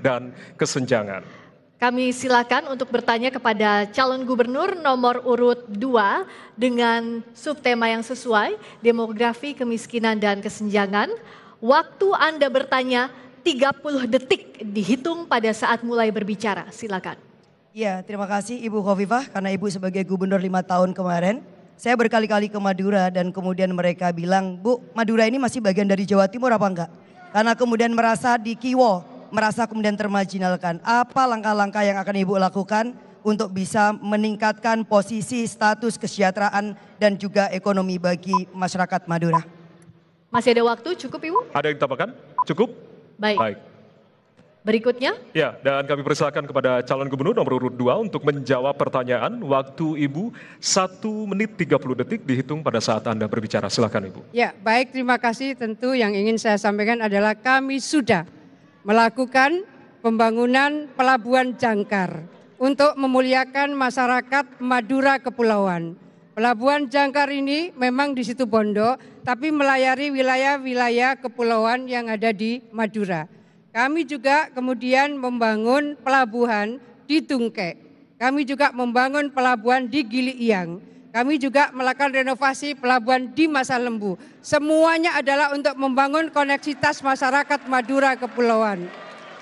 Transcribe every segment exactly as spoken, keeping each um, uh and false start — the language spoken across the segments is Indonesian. dan kesenjangan. Kami silakan untuk bertanya kepada calon gubernur nomor urut dua dengan subtema yang sesuai, demografi, kemiskinan, dan kesenjangan. Waktu Anda bertanya tiga puluh detik dihitung pada saat mulai berbicara. Silakan. Ya, terima kasih Ibu Khofifah, karena Ibu sebagai gubernur lima tahun kemarin, saya berkali-kali ke Madura dan kemudian mereka bilang, Bu, Madura ini masih bagian dari Jawa Timur apa enggak? Karena kemudian merasa di Kiwo. Merasa kemudian termarginalkan. Apa langkah-langkah yang akan Ibu lakukan untuk bisa meningkatkan posisi status kesejahteraan dan juga ekonomi bagi masyarakat Madura? Masih ada waktu, cukup Ibu? Ada yang ditambahkan? Cukup? Baik. Baik. Berikutnya? Ya, dan kami persilakan kepada calon gubernur nomor urut dua untuk menjawab pertanyaan. Waktu Ibu satu menit tiga puluh detik dihitung pada saat Anda berbicara. Silakan Ibu. Ya, baik, terima kasih. Tentu yang ingin saya sampaikan adalah kami sudah melakukan pembangunan Pelabuhan Jangkar untuk memuliakan masyarakat Madura Kepulauan. Pelabuhan Jangkar ini memang di Situbondo, tapi melayari wilayah-wilayah kepulauan yang ada di Madura. Kami juga kemudian membangun pelabuhan di Tungke. Kami juga membangun pelabuhan di Gili Iang. Kami juga melakukan renovasi pelabuhan di Masalembu. Semuanya adalah untuk membangun koneksitas masyarakat Madura Kepulauan.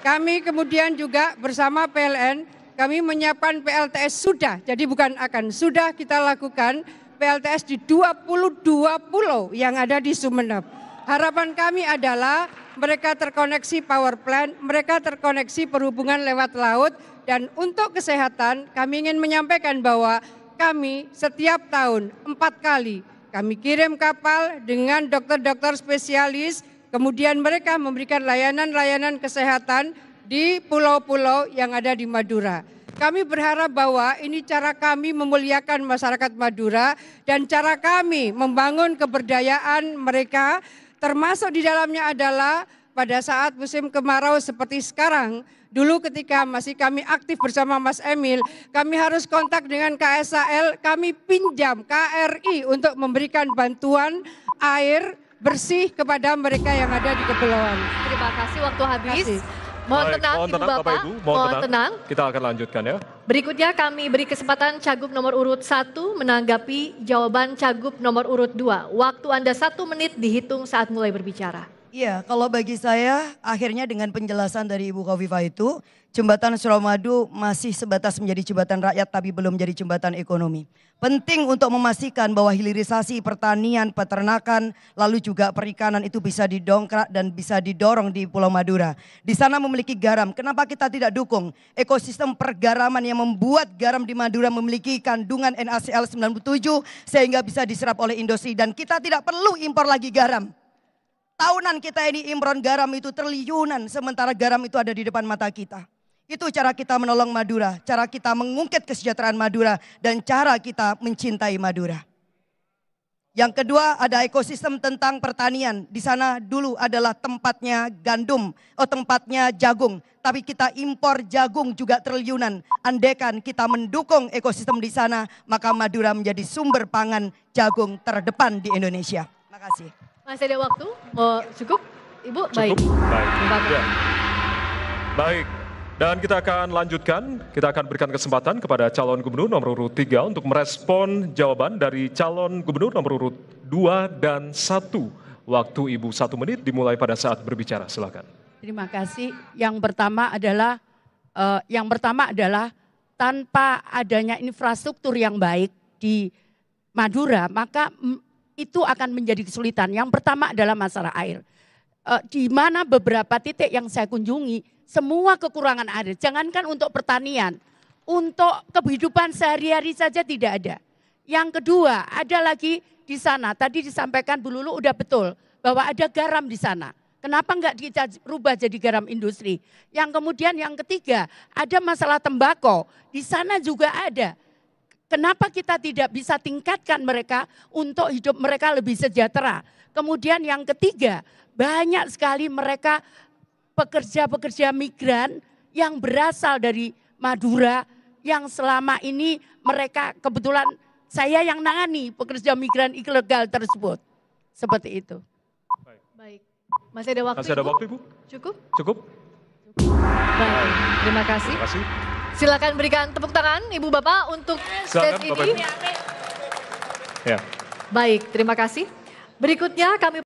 Kami kemudian juga bersama P L N, kami menyiapkan P L T S sudah, jadi bukan akan, sudah kita lakukan P L T S di dua puluh dua pulau yang ada di Sumenep. Harapan kami adalah mereka terkoneksi power plant, mereka terkoneksi perhubungan lewat laut, dan untuk kesehatan kami ingin menyampaikan bahwa kami setiap tahun empat kali kami kirim kapal dengan dokter-dokter spesialis, kemudian mereka memberikan layanan-layanan kesehatan di pulau-pulau yang ada di Madura. Kami berharap bahwa ini cara kami memuliakan masyarakat Madura dan cara kami membangun keberdayaan mereka, termasuk di dalamnya adalah pada saat musim kemarau seperti sekarang. Dulu ketika masih kami aktif bersama Mas Emil, kami harus kontak dengan K S A L, kami pinjam K R I untuk memberikan bantuan air bersih kepada mereka yang ada di kepulauan. Terima kasih, waktu habis. Kasih. Mohon tenang, Baik, mohon tenang Ibu Bapak, Bapak Ibu, mohon, mohon tenang. tenang. Kita akan lanjutkan ya. Berikutnya kami beri kesempatan Cagup nomor urut satu menanggapi jawaban Cagup nomor urut dua. Waktu Anda satu menit dihitung saat mulai berbicara. Iya, kalau bagi saya akhirnya dengan penjelasan dari Ibu Khofifah itu, Jembatan Suramadu masih sebatas menjadi jembatan rakyat tapi belum jadi jembatan ekonomi. Penting untuk memastikan bahwa hilirisasi pertanian, peternakan, lalu juga perikanan itu bisa didongkrak dan bisa didorong di Pulau Madura. Di sana memiliki garam, kenapa kita tidak dukung? Ekosistem pergaraman yang membuat garam di Madura memiliki kandungan N A C L sembilan puluh tujuh sehingga bisa diserap oleh industri dan kita tidak perlu impor lagi garam. Tahunan kita ini impor garam itu triliunan, sementara garam itu ada di depan mata kita. Itu cara kita menolong Madura, cara kita mengungkit kesejahteraan Madura, dan cara kita mencintai Madura. Yang kedua ada ekosistem tentang pertanian. Di sana dulu adalah tempatnya gandum, oh tempatnya jagung. Tapi kita impor jagung juga triliunan. Andekan kita mendukung ekosistem di sana, maka Madura menjadi sumber pangan jagung terdepan di Indonesia. Terima kasih. Masih ada waktu? Oh, cukup? Ibu? Cukup. Baik. Baik. Ya. Baik. Dan kita akan lanjutkan, kita akan berikan kesempatan kepada calon gubernur nomor urut tiga untuk merespon jawaban dari calon gubernur nomor urut dua dan satu. Waktu Ibu satu menit dimulai pada saat berbicara. Silakan. Terima kasih. Yang pertama adalah eh, yang pertama adalah tanpa adanya infrastruktur yang baik di Madura, maka itu akan menjadi kesulitan. Yang pertama adalah masalah air. E, di mana beberapa titik yang saya kunjungi, semua kekurangan air. Jangankan untuk pertanian, untuk kehidupan sehari-hari saja tidak ada. Yang kedua, ada lagi di sana. Tadi disampaikan Bu Lulu udah betul, bahwa ada garam di sana. Kenapa enggak kita rubah jadi garam industri? Yang kemudian yang ketiga, ada masalah tembakau. Di sana juga ada. Kenapa kita tidak bisa tingkatkan mereka untuk hidup mereka lebih sejahtera? Kemudian yang ketiga, banyak sekali mereka pekerja-pekerja migran yang berasal dari Madura yang selama ini mereka kebetulan saya yang nangani pekerja migran ilegal tersebut. Seperti itu. Baik. Baik. Masih ada waktu, Masih ada waktu Ibu? Cukup? Cukup. Baik, terima kasih. Terima kasih. Silakan berikan tepuk tangan Ibu Bapak untuk stage ini. Ya. Baik, terima kasih. Berikutnya kami